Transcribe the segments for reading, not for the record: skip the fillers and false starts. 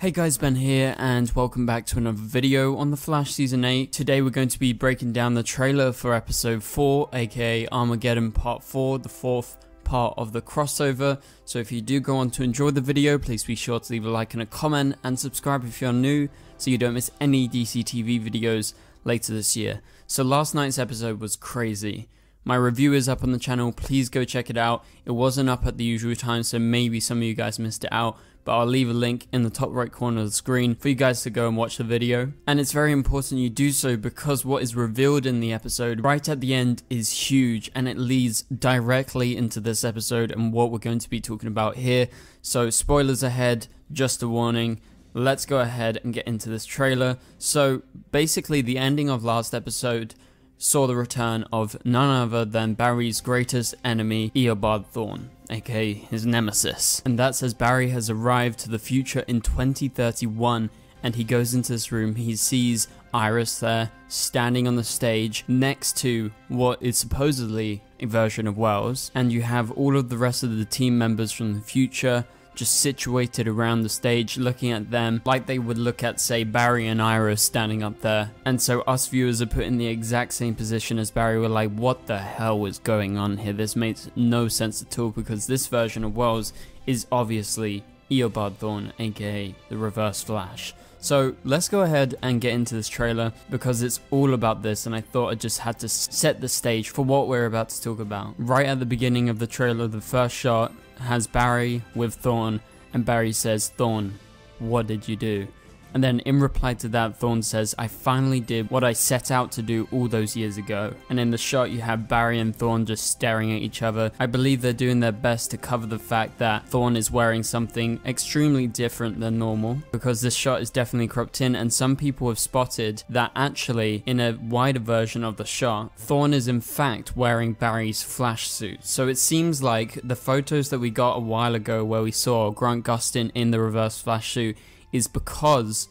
Hey guys, Ben here and welcome back to another video on The Flash Season 8. Today we're going to be breaking down the trailer for Episode 4, aka Armageddon Part 4, the fourth part of the crossover. So if you do go on to enjoy the video, please be sure to leave a like and a comment and subscribe if you're new so you don't miss any DCTV videos later this year. So last night's episode was crazy. My review is up on the channel, please go check it out. It wasn't up at the usual time, so maybe some of you guys missed it out, but I'll leave a link in the top right corner of the screen for you guys to go and watch the video. And it's very important you do so because what is revealed in the episode right at the end is huge and it leads directly into this episode and what we're going to be talking about here. So spoilers ahead, just a warning. Let's go ahead and get into this trailer. So basically the ending of last episode saw the return of none other than Barry's greatest enemy, Eobard Thawne, aka his nemesis. And that says Barry has arrived to the future in 2031, and he goes into this room, he sees Iris there, standing on the stage next to what is supposedly a version of Wells, and you have all of the rest of the team members from the future just situated around the stage looking at them like they would look at, say, Barry and Iris standing up there. And so us viewers are put in the exact same position as Barry. We're like, what the hell is going on here? This makes no sense at all because this version of Wells is obviously Eobard Thawne, aka the Reverse Flash. So let's go ahead and get into this trailer because it's all about this and I thought I just had to set the stage for what we're about to talk about. Right at the beginning of the trailer, the first shot has Barry with Thawne and Barry says, "Thawne, what did you do?" And then in reply to that, Thawne says, "I finally did what I set out to do all those years ago." And in the shot, you have Barry and Thawne just staring at each other. I believe they're doing their best to cover the fact that Thawne is wearing something extremely different than normal, because this shot is definitely cropped in, and some people have spotted that actually, in a wider version of the shot, Thawne is in fact wearing Barry's Flash suit. So it seems like the photos that we got a while ago where we saw Grant Gustin in the Reverse Flash suit is because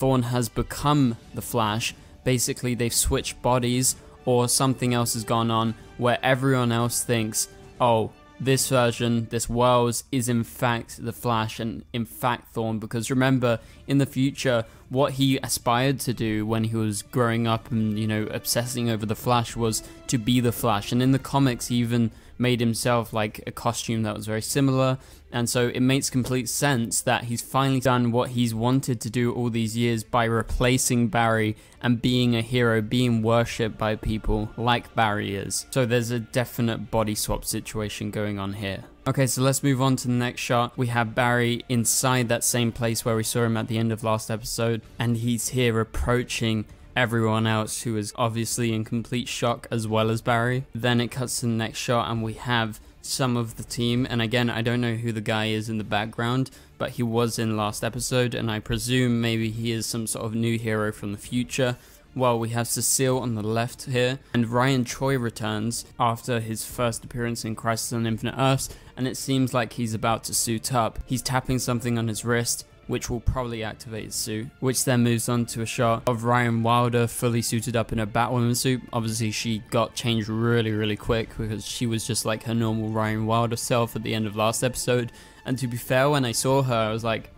Thawne has become the Flash. Basically they've switched bodies or something else has gone on where everyone else thinks, oh, this version, this Wells is in fact the Flash and in fact Thawne, because remember in the future what he aspired to do when he was growing up and, you know, obsessing over the Flash was to be the Flash, and in the comics he even made himself like a costume that was very similar, and so it makes complete sense that he's finally done what he's wanted to do all these years by replacing Barry and being a hero, being worshipped by people like Barry is. So there's a definite body swap situation going on here. Okay, so let's move on to the next shot. We have Barry inside that same place where we saw him at the end of last episode, and he's here approaching everyone else who is obviously in complete shock as well as Barry. Then it cuts to the next shot and we have some of the team, and again I don't know who the guy is in the background, but he was in last episode and I presume maybe he is some sort of new hero from the future. Well, we have Cecile on the left here, and Ryan Choi returns after his first appearance in Crisis on Infinite Earths, and it seems like he's about to suit up. He's tapping something on his wrist, which will probably activate his suit, which then moves on to a shot of Ryan Wilder fully suited up in a Batwoman suit. Obviously she got changed really quick because she was just like her normal Ryan Wilder self at the end of last episode, and to be fair when I saw her I was like,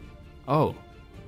oh,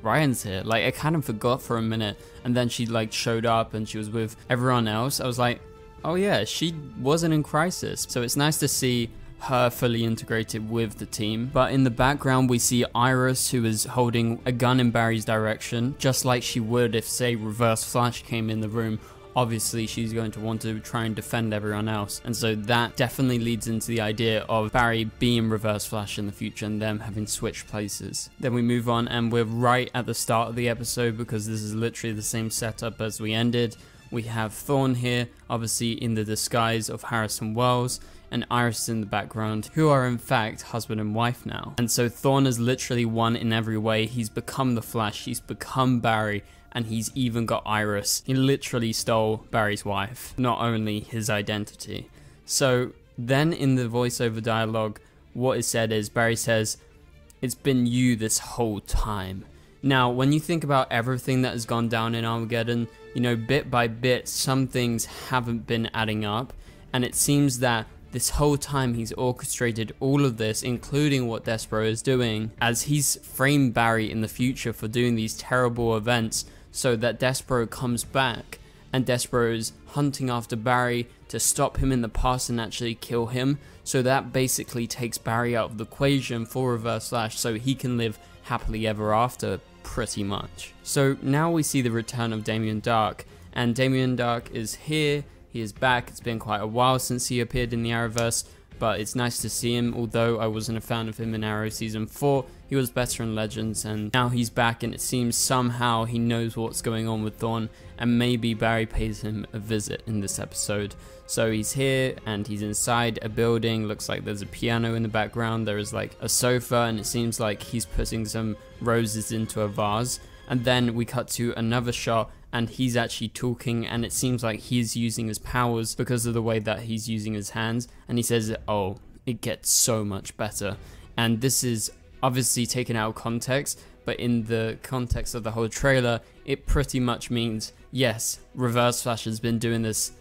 Ryan's here, like I kind of forgot for a minute, and then she like showed up and she was with everyone else. I was like, oh yeah, she wasn't in Crisis. So it's nice to see her fully integrated with the team. But in the background we see Iris, who is holding a gun in Barry's direction, just like she would if, say, Reverse Flash came in the room. Obviously she's going to want to try and defend everyone else, and so that definitely leads into the idea of Barry being Reverse Flash in the future and them having switched places. Then we move on and we're right at the start of the episode because this is literally the same setup as we ended. We have Thawne here, obviously in the disguise of Harrison Wells, and Iris in the background, who are in fact husband and wife now. And so Thawne is literally one in every way. He's become the Flash, he's become Barry, and he's even got Iris. He literally stole Barry's wife, not only his identity. So then in the voiceover dialogue, what is said is Barry says, "It's been you this whole time." Now, when you think about everything that has gone down in Armageddon, you know, bit by bit, some things haven't been adding up, and it seems that This whole time he's orchestrated all of this, including what Despero is doing, as he's framed Barry in the future for doing these terrible events so that Despero comes back, and Despero is hunting after Barry to stop him in the past and actually kill him. So that basically takes Barry out of the equation for Reverse Flash so he can live happily ever after, pretty much. So now we see the return of Damian Dark, and Damian Dark is here, he is back. It's been quite a while since he appeared in the Arrowverse, but it's nice to see him, although I wasn't a fan of him in Arrow Season 4. He was better in Legends, and now he's back, and it seems somehow he knows what's going on with Thawne, and maybe Barry pays him a visit in this episode. So he's here, and he's inside a building. Looks like there's a piano in the background. There is like a sofa, and it seems like he's putting some roses into a vase. And then we cut to another shot, and he's actually talking, and it seems like he's using his powers because of the way that he's using his hands, and he says, "Oh, it gets so much better." And this is obviously taken out of context, but in the context of the whole trailer, it pretty much means, yes, Reverse Flash has been doing this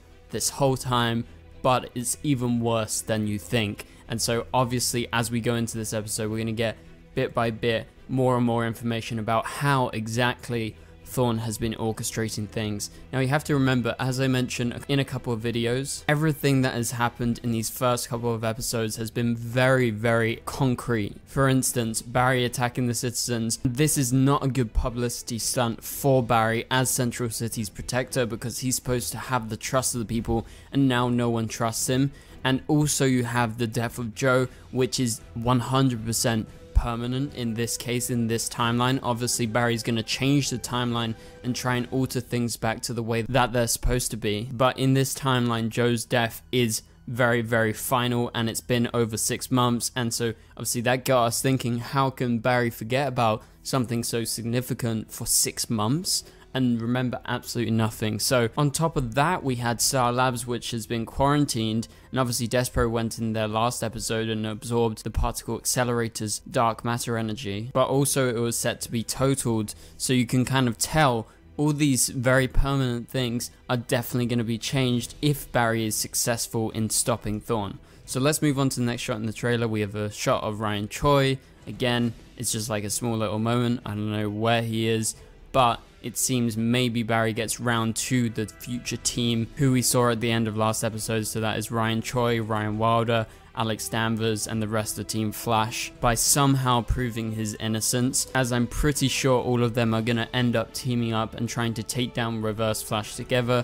whole time, but it's even worse than you think. And so obviously as we go into this episode, we're going to get bit by bit more and more information about how exactly Thawne has been orchestrating things. Now you have to remember, as I mentioned in a couple of videos, everything that has happened in these first couple of episodes has been very, very concrete. For instance, Barry attacking the citizens. This is not a good publicity stunt for Barry as Central City's protector, because he's supposed to have the trust of the people, and now no one trusts him. And also you have the death of Joe, which is 100% permanent in this case, in this timeline. Obviously Barry's going to change the timeline and try and alter things back to the way that they're supposed to be, but in this timeline Joe's death is very, very final, and it's been over 6 months, and so obviously that got us thinking, how can Barry forget about something so significant for 6 months and remember absolutely nothing? So on top of that, we had Star Labs, which has been quarantined, and obviously Despero went in their last episode and absorbed the particle accelerator's dark matter energy, but also it was set to be totaled, so you can kind of tell all these very permanent things are definitely going to be changed if Barry is successful in stopping Thawne. So let's move on to the next shot in the trailer. We have a shot of Ryan Choi. Again, it's just like a small little moment, I don't know where he is, but it seems maybe Barry gets round to the future team who we saw at the end of last episode. So that is Ryan Choi, Ryan Wilder, Alex Danvers, and the rest of Team Flash, by somehow proving his innocence, as I'm pretty sure all of them are going to end up teaming up and trying to take down Reverse Flash together.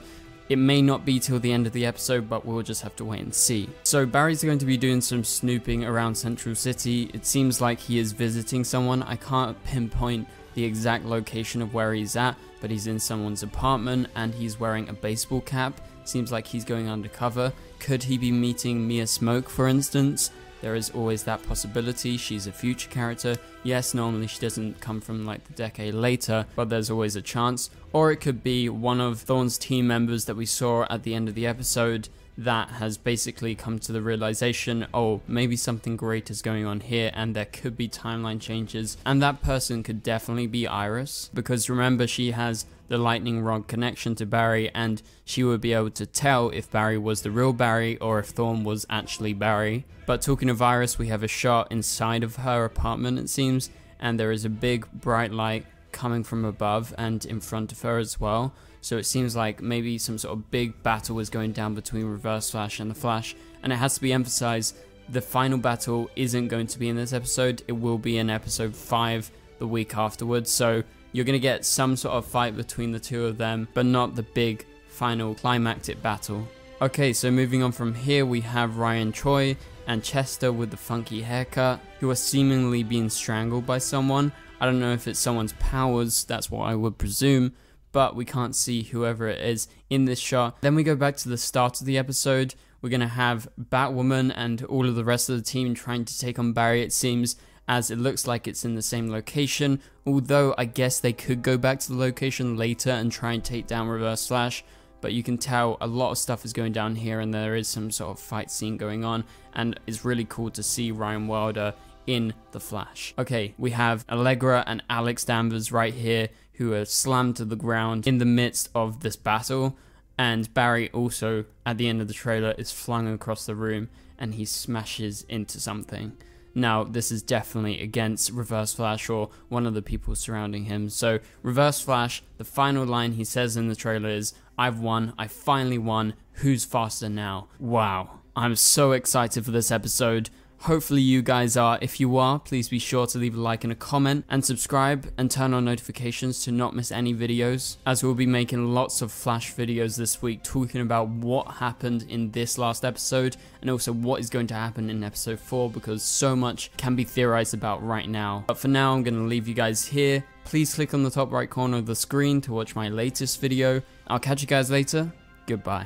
It may not be till the end of the episode, but we'll just have to wait and see. So Barry's going to be doing some snooping around Central City. It seems like he is visiting someone. I can't pinpoint the exact location of where he's at, but he's in someone's apartment and he's wearing a baseball cap. Seems like he's going undercover. Could he be meeting Mia Smoke, for instance? There is always that possibility. She's a future character. Yes, normally she doesn't come from like the decade later, but there's always a chance. Or it could be one of Thawne's team members that we saw at the end of the episode that has basically come to the realization, oh, maybe something great is going on here and there could be timeline changes, and that person could definitely be Iris, because remember she has the lightning rod connection to Barry, and she would be able to tell if Barry was the real Barry or if Thawne was actually Barry. But talking of Iris, we have a shot inside of her apartment, it seems, and there is a big bright light coming from above and in front of her as well. So it seems like maybe some sort of big battle is going down between Reverse Flash and the Flash, and it has to be emphasized, the final battle isn't going to be in this episode, it will be in episode 5 the week afterwards, so you're going to get some sort of fight between the two of them, but not the big final climactic battle. Okay, so moving on from here, we have Ryan Choi and Chester with the funky haircut, who are seemingly being strangled by someone. I don't know if it's someone's powers, that's what I would presume, but we can't see whoever it is in this shot. Then we go back to the start of the episode. We're going to have Batwoman and all of the rest of the team trying to take on Barry, it seems, as it looks like it's in the same location, although I guess they could go back to the location later and try and take down Reverse Flash, but you can tell a lot of stuff is going down here and there is some sort of fight scene going on, and it's really cool to see Ryan Wilder in The Flash. Okay, we have Allegra and Alex Danvers right here, who are slammed to the ground in the midst of this battle, And Barry also, at the end of the trailer, is flung across the room and he smashes into something. Now, this is definitely against Reverse Flash or one of the people surrounding him. So, Reverse Flash, the final line he says in the trailer is, "I've won, I finally won, who's faster now?" Wow, I'm so excited for this episode. Hopefully you guys are. If you are, please be sure to leave a like and a comment and subscribe and turn on notifications to not miss any videos, as we'll be making lots of Flash videos this week talking about what happened in this last episode and also what is going to happen in episode 4, because so much can be theorized about right now. But for now, I'm going to leave you guys here. Please click on the top right corner of the screen to watch my latest video. I'll catch you guys later. Goodbye.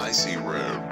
I see red.